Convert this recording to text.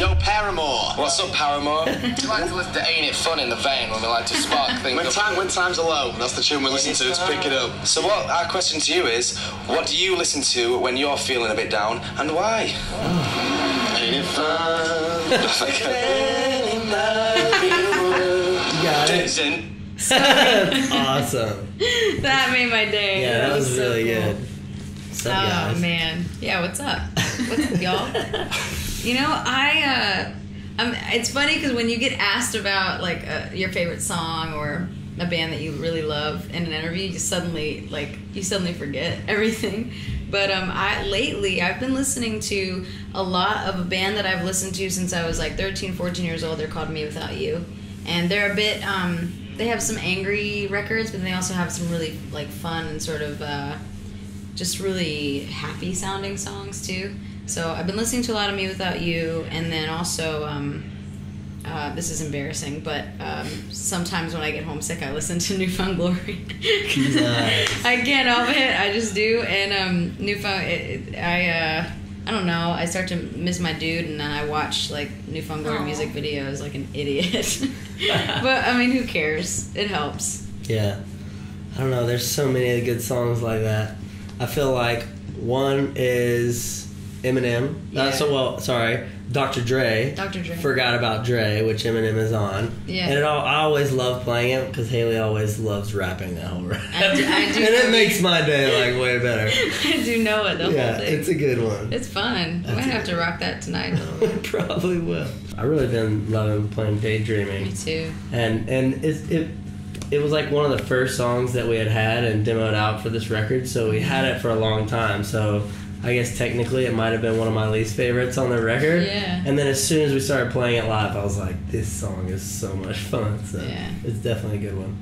Yo, Paramore. What's up, Paramore? We like to lift the Ain't It Fun in the vein when we like to spark things when up. When times are low, that's the tune we listen to pick it up. So what our question to you is, what do you listen to when you're feeling a bit down, and why? Oh. Ain't it fun? You got it. Awesome. That made my day. Yeah, that was really so cool. Good. What's up, guys? Oh man, yeah. What's up? What's up, y'all? You know, I'm. It's funny because when you get asked about like your favorite song or a band that you really love in an interview, you suddenly forget everything. But lately I've been listening to a lot of a band that I've listened to since I was like 13, 14 years old. They're called Me Without You, and they're a bit They have some angry records, but they also have some really like fun and sort of just really happy sounding songs too. So I've been listening to a lot of Me Without You, and then also this is embarrassing, but sometimes when I get homesick, I listen to New Found Glory. Nice. I can't help it, I just do. And I don't know. I start to miss my dude, and then I watch like New Found Glory music videos like an idiot. But I mean, who cares? It helps. Yeah, I don't know. There's so many good songs like that. I feel like one is Eminem. Yeah. Dr. Dre. Dr. Dre. Forgot About Dre, which Eminem is on. Yeah. And I always love playing it because Hayley always loves rapping that whole rap. I do and it makes my day like way better. I do know it the whole thing. It's a good one. It's fun. I might have to rock that tonight. Probably will. I really been loving playing Daydreaming. Me too. And it was like one of the first songs that we had and demoed out for this record, so we had it for a long time. So I guess technically it might have been one of my least favorites on the record. Yeah. And then as soon as we started playing it live, I was like, this song is so much fun. So it's definitely a good one.